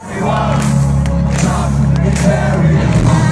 We want to carry on.